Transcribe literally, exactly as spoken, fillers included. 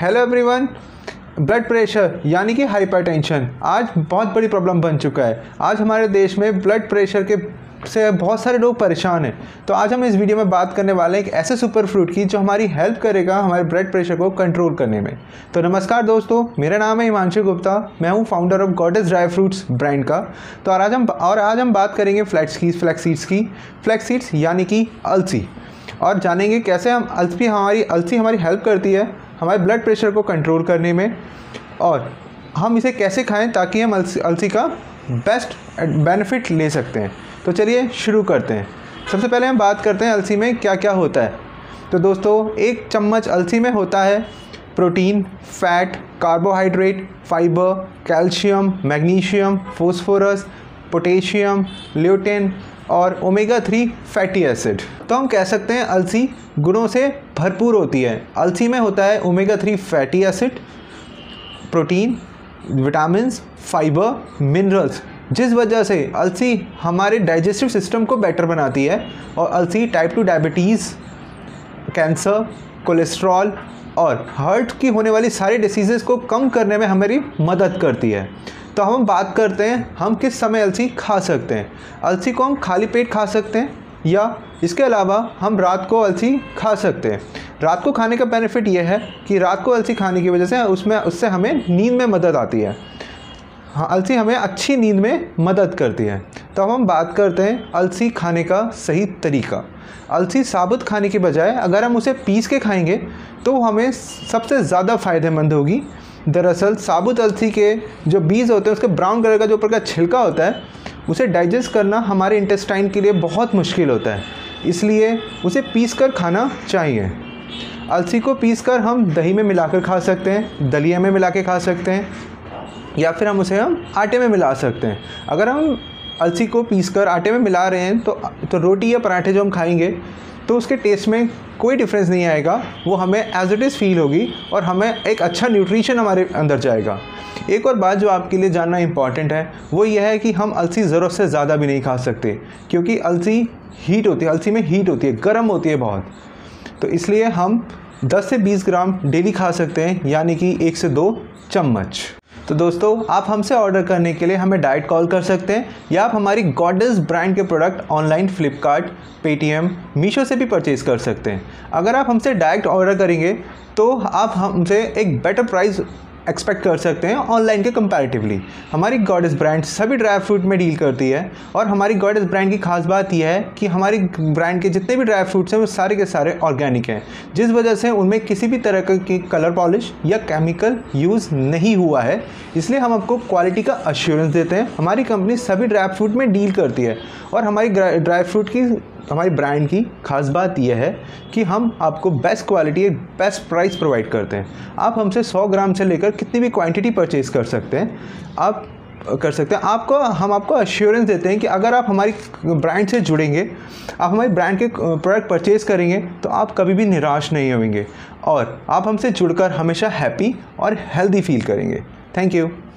Hello everyone, blood pressure यानी कि hypertension आज बहुत बड़ी प्रॉब्लम बन चुका है। आज हमारे देश में ब्लड प्रेशर के से बहुत सारे लोग परेशान हैं। तो आज हम इस वीडियो में बात करने वाले हैं एक ऐसे सुपर फ्रूट की जो हमारी हेल्प करेगा हमारे ब्लड प्रेशर को कंट्रोल करने में। तो नमस्कार दोस्तों, मेरा नाम है हिमांशु गुप्ता, मैं हूं founder of Goddess dry fruits brand का। तो आज हम और आज हम बात करेंगे फ्लैक्स की फ्लैक्स सीड्स की फ्लैक्स सीड्स यानी कि अलसी, और जानेंगे कैसे हम अलसी हमारी अलसी हमारी हेल्प करती है हमारे ब्लड प्रेशर को कंट्रोल करने में, और हम इसे कैसे खाएं ताकि हम अलसी का बेस्ट बेनिफिट ले सकते हैं। तो चलिए शुरू करते हैं। सबसे पहले हम बात करते हैं अलसी में क्या क्या होता है। तो दोस्तों, एक चम्मच अलसी में होता है protein, fat, carbohydrate, fibre, calcium, magnesium, phosphorus, potassium, lutein और ओमेगा थ्री फैटी एसिड। तो हम कह सकते हैं अलसी गुणों से भरपूर होती है। अलसी में होता है omega three fatty acid, protein, vitamin, fibre, minerals, जिस वजह से अलसी हमारे डाइजेस्टिव सिस्टम को बेटर बनाती है। और अलसी type two diabetes, cancer, cholesterol और हार्ट की होने वाली सारी डिसीज़ेस को कम करने में हमारी मदद करती है। तो हम बात करते हैं हम किस समय अलसी खा सकते हैं। अलसी को हम खाली पेट खा सकते हैं, या इसके अलावा हम रात को अलसी खा सकते हैं। रात को खाने का बेनिफिट यह है कि रात को अलसी खाने की वजह से उसमें उससे हमें नींद में मदद आती है। हाँ, अलसी हमें अच्छी नींद में मदद करती है। तो हम बात करते हैं अलसी खाने का सही तरीका। अलसी साबुत खाने के बजाय अगर हम उसे पीस के खाएंगे तो हमें सबसे ज़्यादा फ़ायदेमंद होगी। दरअसल साबुत अलसी के जो बीज होते हैं उसके ब्राउन कलर का जो ऊपर का छिलका होता है उसे डाइजेस्ट करना हमारे इंटेस्टाइन के लिए बहुत मुश्किल होता है, इसलिए उसे पीस कर खाना चाहिए। अलसी को पीस कर हम दही में मिलाकर खा सकते हैं, दलिया में मिला के खा सकते हैं, या फिर हम उसे हम आटे में मिला सकते हैं। अगर हम अलसी को पीसकर आटे में मिला रहे हैं तो तो रोटी या पराठे जो हम खाएंगे तो उसके टेस्ट में कोई डिफरेंस नहीं आएगा, वो हमें एज इट इज़ फील होगी और हमें एक अच्छा न्यूट्रिशन हमारे अंदर जाएगा। एक और बात जो आपके लिए जानना इम्पॉर्टेंट है वो यह है कि हम अलसी ज़रूरत से ज़्यादा भी नहीं खा सकते, क्योंकि अलसी हीट होती है, अलसी में हीट होती है, गर्म होती है बहुत। तो इसलिए हम दस से बीस ग्राम डेली खा सकते हैं, यानी कि एक से दो चम्मच। तो दोस्तों, आप हमसे ऑर्डर करने के लिए हमें डाइट कॉल कर सकते हैं, या आप हमारी गॉडेस ब्रांड के product online Flipkart, Paytm, Meesho से भी परचेज़ कर सकते हैं। अगर आप हमसे डायरेक्ट ऑर्डर करेंगे तो आप हमसे एक बेटर प्राइस एक्सपेक्ट कर सकते हैं ऑनलाइन के कंपैरेटिवली। हमारी गॉडेस ब्रांड सभी ड्राई फ्रूट में डील करती है, और हमारी गॉडेस ब्रांड की खास बात यह है कि हमारी ब्रांड के जितने भी ड्राई फ्रूट्स हैं वो सारे के सारे ऑर्गेनिक हैं, जिस वजह से उनमें किसी भी तरह की कलर पॉलिश या केमिकल यूज़ नहीं हुआ है, इसलिए हम आपको क्वालिटी का एश्योरेंस देते हैं। हमारी कंपनी सभी ड्राई फ्रूट में डील करती है, और हमारी ड्राई फ्रूट की हमारी ब्रांड की खास बात यह है कि हम आपको best quality best price provide करते हैं। आप हमसे सौ ग्राम से लेकर कितनी भी क्वांटिटी परचेज़ कर सकते हैं आप कर सकते हैं आपको हम आपको एश्योरेंस देते हैं कि अगर आप हमारी ब्रांड से जुड़ेंगे, आप हमारी ब्रांड के प्रोडक्ट परचेज़ करेंगे तो आप कभी भी निराश नहीं होंगे, और आप हमसे जुड़कर हमेशा हैप्पी और हेल्दी फील करेंगे। Thank you.